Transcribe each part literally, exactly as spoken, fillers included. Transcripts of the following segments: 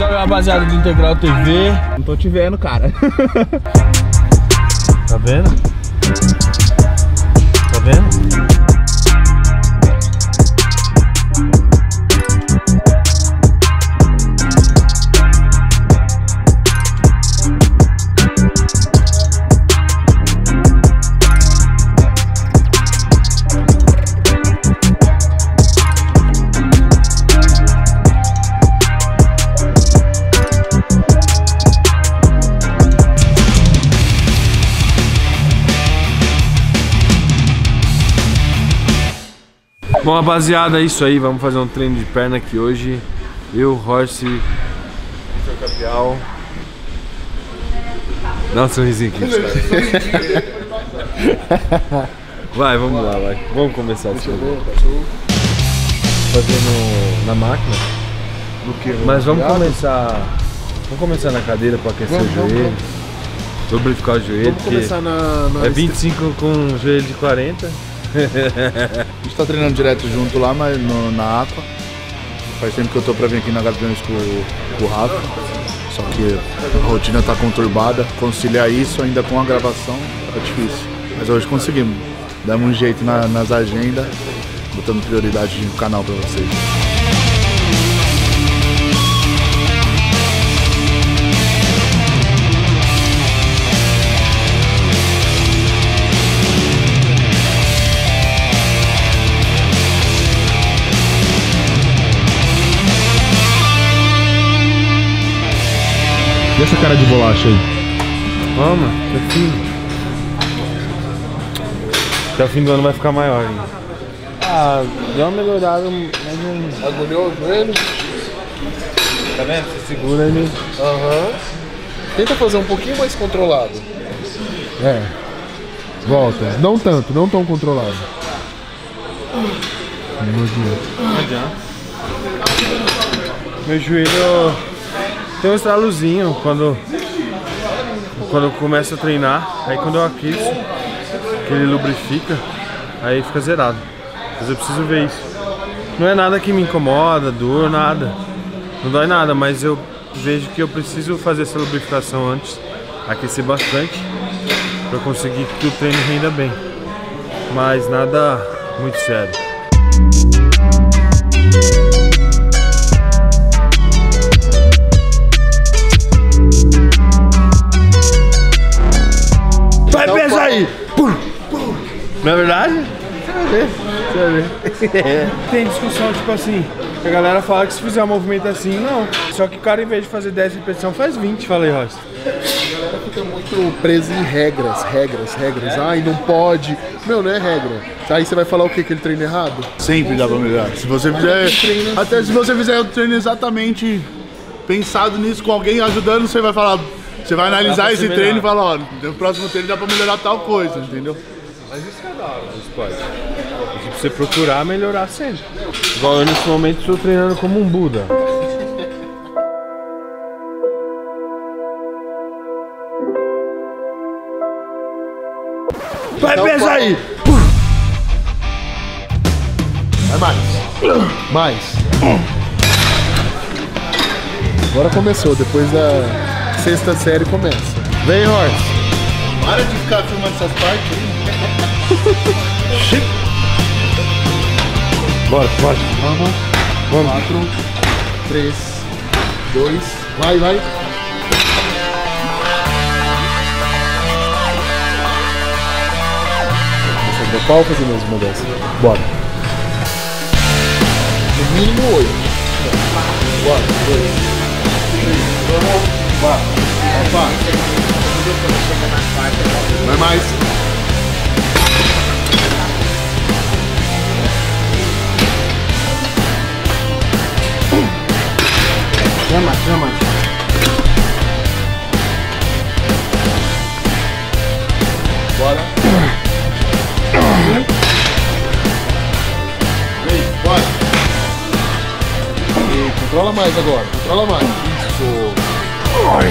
Salve, rapaziada do Integral T V. Não tô te vendo, cara. Tá vendo? Tá vendo? Bom, rapaziada, é isso aí, vamos fazer um treino de perna aqui hoje. Eu, Horse, Vitão Capial. Dá um sorrisinho aqui, cara. Vai, vamos lá, vai. Vamos começar isso aí. Fazendo na máquina. Mas vamos começar. Vamos começar na cadeira para aquecer o joelho. Lubrificar o joelho. Vamos começar na. É vinte e cinco com um joelho de quarenta. A gente tá treinando direto junto lá, mas no, na aqua. Faz tempo que eu tô pra vir aqui na Gaviões com, com o Rafa. Só que a rotina tá conturbada. Conciliar isso ainda com a gravação tá difícil. Mas hoje conseguimos. Damos um jeito na, nas agendas, botando prioridade no canal pra vocês. E essa cara de bolacha aí? Toma, tá fino. Até o fim do ano vai ficar maior ainda. Ah, deu uma melhorada, mas não... Agulhou o joelho? Tá vendo? Você segura ele. Aham. Tenta fazer um pouquinho mais controlado. É. Volta. Não tanto, não tão controlado. Não adianta. Não adianta. Meu joelho... Tem um estralozinho quando, quando eu começo a treinar, aí quando eu aqueço, que ele lubrifica, aí fica zerado. Mas eu preciso ver isso. Não é nada que me incomoda, dor, nada. Não dói nada, mas eu vejo que eu preciso fazer essa lubrificação antes, aquecer bastante, para conseguir que o treino renda bem. Mas nada muito sério. Não é verdade? Você vai ver, você vai ver. É. Tem discussão, tipo assim, a galera fala que se fizer um movimento assim, não. Só que o cara, em vez de fazer dez repetições, faz vinte, falei, Ross. A galera fica muito presa em regras, regras, regras. É? Ai, não pode. Meu, não é regra. Aí você vai falar o quê? Que ele treina errado? Sempre dá pra melhorar. Se você fizer... Assim. Até se você fizer o treino exatamente pensado nisso, com alguém ajudando, você vai falar... Você vai analisar esse treino e falar, ó, no próximo treino dá pra melhorar tal coisa, entendeu? Mas isso é da hora, isso pode. Pra você procurar melhorar sempre. Igual eu nesse momento estou treinando como um Buda. Vai pesar aí! Vai mais! Mais! Agora começou, depois da sexta série começa. Vem, Horse! Para de ficar filmando essas partes aí. Bora, bora. Vamos. Vamos. quatro, três, dois. Vai, vai. Você deu pau fazer mesmo uma dessa. Bora. No mínimo oito. Bora, dois, três, quatro, quatro. Vai mais. Chama, chama. Bora. Vem, bora. E controla mais agora. Controla mais. Isso. Ai.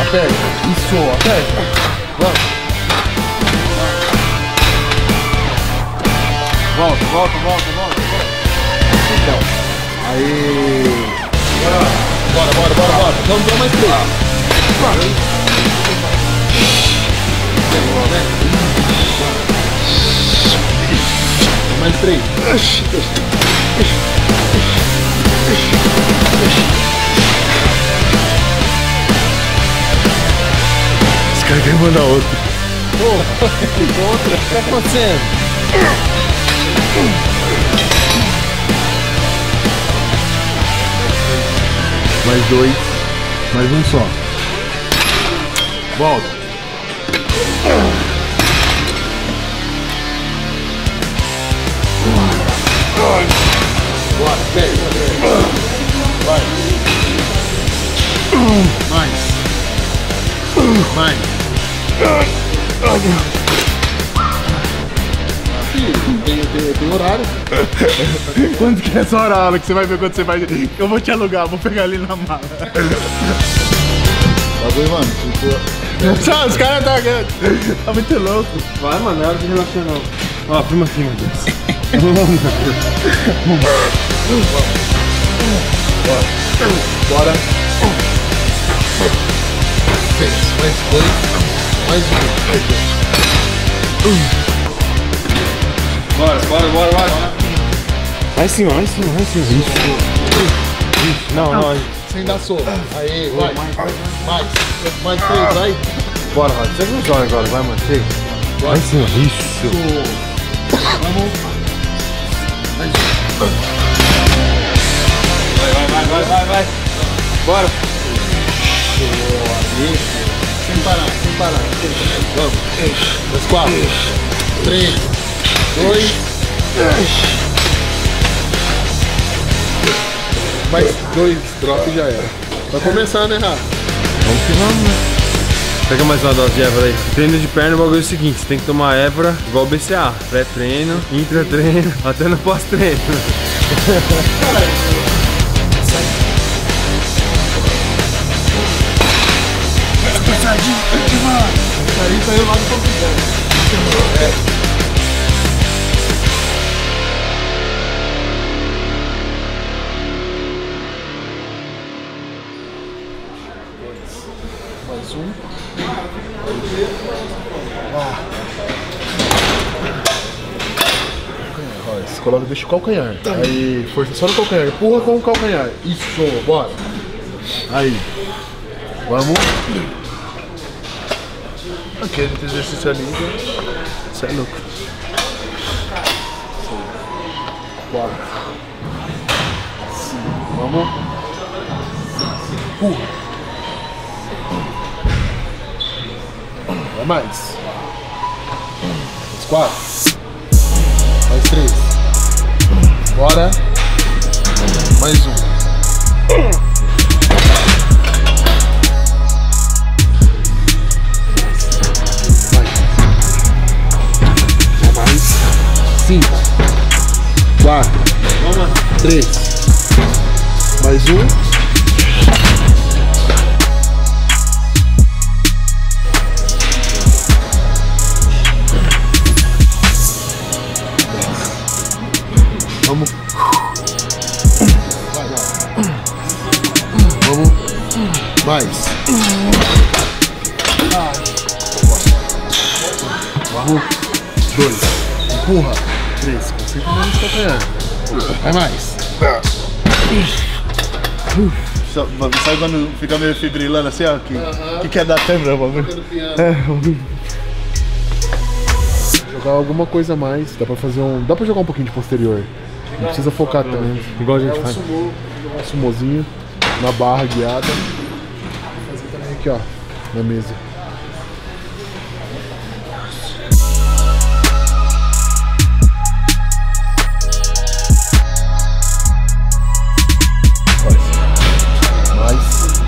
Aperta, isso, aperta. Volta. Volta, volta, volta, volta. Então. Aí. Bora, bora, bora, bora. Vamos dar mais três. Mais três. Cara quer mandar outro. Pô, outra? O que tá acontecendo? Mais dois. Mais um só. Volta. Bora, pega. Vai. Mais. Mais. Tem, tem, tem horário. Quando que é essa hora que você vai ver quando você vai. Eu vou te alugar, vou pegar ali na mala. Bagulho, mano. Tipo... Os caras tá, tá muito louco. Vai, mano, é hora de relaxar não. Ó, prima assim, meu Deus. Bora. Fez, fez, foi. Mais um. Bora, bora, bora, bora. Vai em cima, vai em cima, vai em cima. Isso. Não, não. Sem dar soco. Aê, vai. Mais. Mais três, vai. Bora, vai. Você não joga agora, vai, mano. Chega. Vai em cima. Isso. Vamos. Vai, vai, vai, vai, vai, vai. Bora. Isso. Sem parar, sem parar. Vamos. Dois, quatro. Três. Dois. Mais dois drops e já era. Vai começar, né, Rafa? Vamos que vamos, né? Pega mais uma dose de Évora aí. Treino de perna, o bagulho é o seguinte, você tem que tomar Évora igual B C A A. Pré-treino, intra-treino, até no pós-treino. Sardinha, sardinha saiu lá do computador. Mais um. Você coloca o bicho no calcanhar. Aí, força só no calcanhar. Empurra com o calcanhar. Isso, bora. Aí. Vamos. Aquele exercício ali, isso é louco. Bora. Vamos. Empurra. Vai mais. Mais quatro. Mais três. Bora. Mais um. cinco, quatro, três, mais um, vamos, vamos, mais, vamos, dois, empurra. três, consigo menos calcanhar. Vai mais. Sabe quando fica meio fibrilando assim, ó? Que, uh-huh. que quer dar tembra, bagulho? É, jogar alguma coisa a mais. Dá pra fazer um. Dá pra jogar um pouquinho de posterior. Não precisa focar também. Igual a gente faz. É um sumô, um sumozinho na barra guiada. Vou fazer também aqui, ó, na mesa. Mais.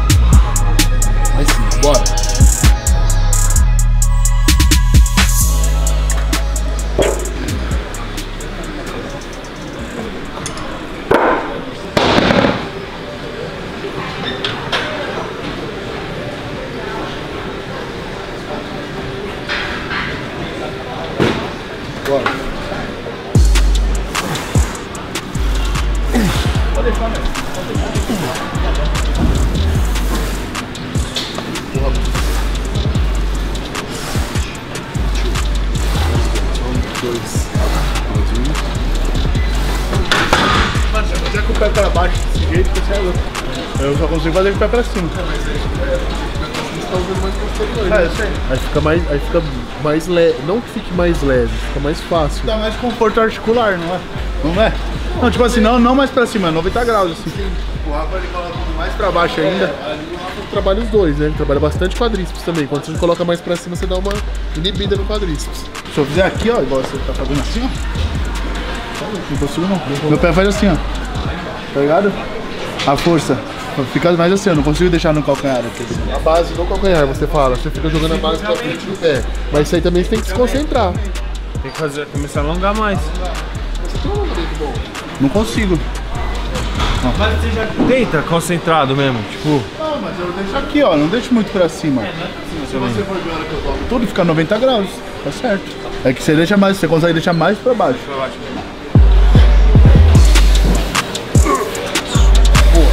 Mais cinco. Bora. Bora. Pode deixar, né? Pode deixar. Dois. Mas se eu fizer com o pé pra baixo desse jeito, você é louco. Eu só consigo fazer com o pé pra cima. É, mas aí, é, você tá usando mais posterior, ah, eu sei. Aí fica mais, aí fica mais leve. Não que fique mais leve, fica mais fácil. Dá mais conforto articular, não é? Não é? Não, tipo assim, não, não mais pra cima, noventa graus assim. Sim. O Rafa ele coloca mais pra baixo ainda. É, ali o Rafa trabalha os dois, né? Ele trabalha bastante quadríceps também. Quando você coloca mais pra cima, você dá uma inibida no quadríceps. Se eu fizer aqui, ó, igual você tá fazendo assim, ó. Não consigo não. Meu pé faz assim, ó. Tá ligado? A força. Fica mais assim, eu não consigo deixar no calcanhar aqui. A base do calcanhar, você fala. Você fica jogando a base pra frente do pé. Mas isso aí também você tem que se concentrar. Tem que fazer, começar a alongar mais. Você tem um alongamento bom? Não consigo. Não. Mas você já deita concentrado mesmo, tipo... Não, mas eu deixo aqui, ó, não deixo muito pra cima. É, né? Se você for ver a hora que eu coloco tudo, fica noventa graus, tá certo. É que você deixa mais, você consegue deixar mais pra baixo. Pra baixo mesmo. Boa.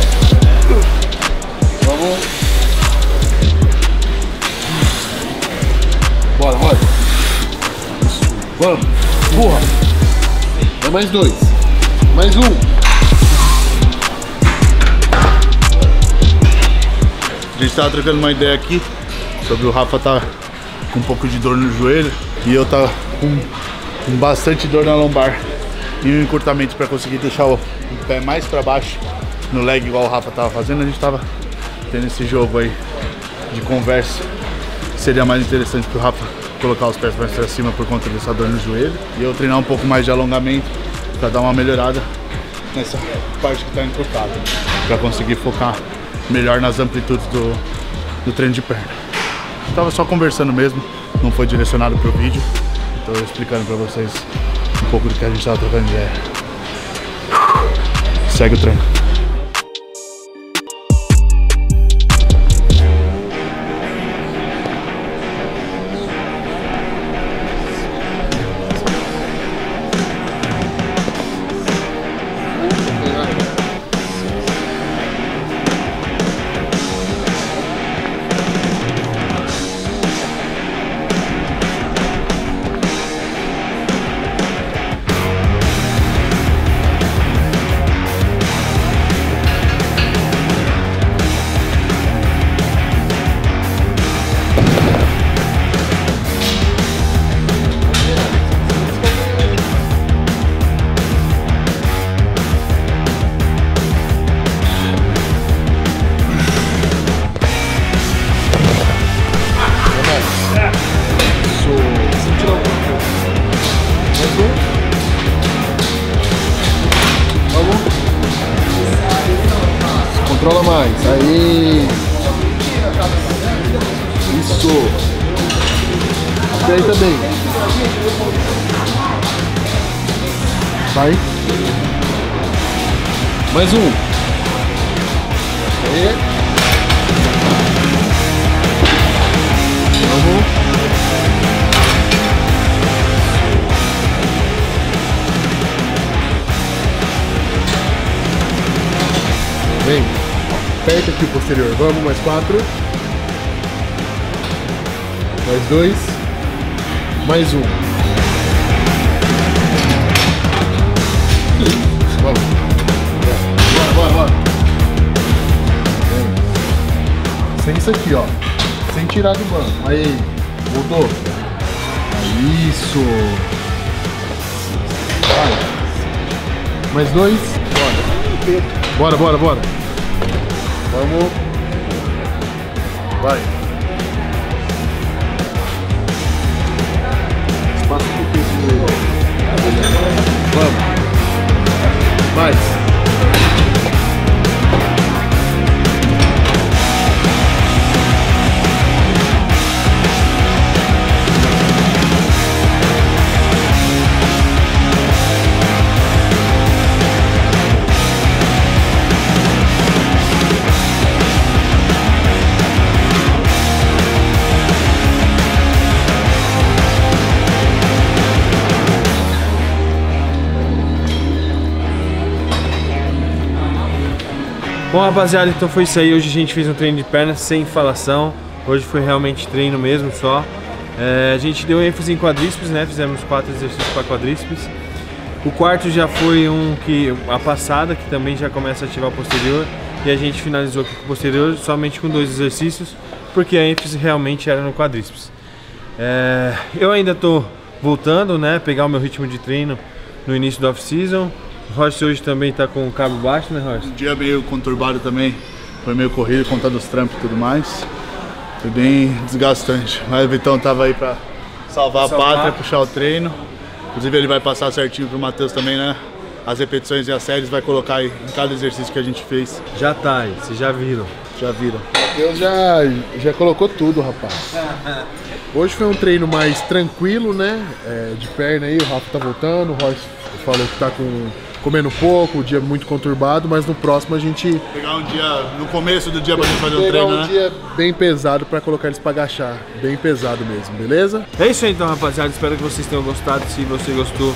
Vamos. Bora, bora. Vamos. Boa. É mais dois. Mais um. A gente tava trocando uma ideia aqui sobre o Rafa tá com um pouco de dor no joelho e eu tava com, com bastante dor na lombar e um encurtamento para conseguir deixar o, o pé mais para baixo no leg igual o Rafa tava fazendo. A gente tava tendo esse jogo aí de conversa. Seria mais interessante pro Rafa colocar os pés mais para cima por conta dessa dor no joelho e eu treinar um pouco mais de alongamento para dar uma melhorada nessa parte que tá encurtada para conseguir focar melhor nas amplitudes do, do treino de perna. Eu tava só conversando mesmo, não foi direcionado pro vídeo. Tô explicando pra vocês um pouco do que a gente tava trocando de ideia. Segue o treino. Controla mais, aí. Isso. E aí também. Sai. Mais um. Aí. Vamos. Vem, aperta aqui o posterior, vamos, mais quatro, mais dois, mais um, vamos, bora, bora, bora, vem, sem isso aqui ó, sem tirar do banco, aí, voltou, isso, vai, mais dois, bora, bora, bora, bora. Vamos. Vai. Espaço pro peso do joelho. Vamos. Mais. Bom, rapaziada, então foi isso aí. Hoje a gente fez um treino de perna sem falação. Hoje foi realmente treino mesmo só. É, a gente deu ênfase em quadríceps, né? Fizemos quatro exercícios para quadríceps. O quarto já foi um que a passada, que também já começa a ativar o posterior. E a gente finalizou aqui com o posterior somente com dois exercícios, porque a ênfase realmente era no quadríceps. É, eu ainda tô voltando, né? Pegar o meu ritmo de treino no início da off-season. O Horse hoje também tá com o cabo baixo, né, Horse? Um dia meio conturbado também, foi meio corrido, contando os trampos e tudo mais. Foi bem desgastante, mas o Vitão tava aí pra salvar, salvar a pátria, puxar o treino. Inclusive ele vai passar certinho pro Matheus também, né? As repetições e as séries vai colocar aí em cada exercício que a gente fez. Já tá aí, vocês já viram. Já viram. O Matheus já, já colocou tudo, rapaz. Hoje foi um treino mais tranquilo, né? É, de perna aí, o Rafa tá voltando, o Horse falou que tá com... comendo pouco, o dia muito conturbado, mas no próximo a gente... Pegar um dia, no começo do dia pra gente fazer o treino, né? Pegar um dia bem pesado pra colocar eles pra agachar, bem pesado mesmo, beleza? É isso aí então, rapaziada, espero que vocês tenham gostado. Se você gostou,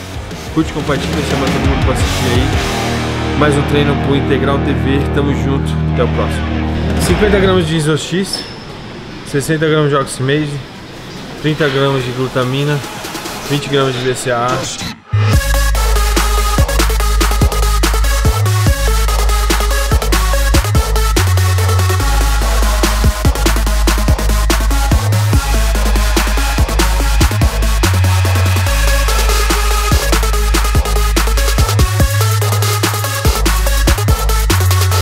curte, compartilha, chama todo mundo pra assistir aí. Mais um treino pro Integral T V, tamo junto, até o próximo. cinquenta gramas de Isoxis, sessenta gramas de Oxmade, trinta gramas de Glutamina, vinte gramas de D C A A.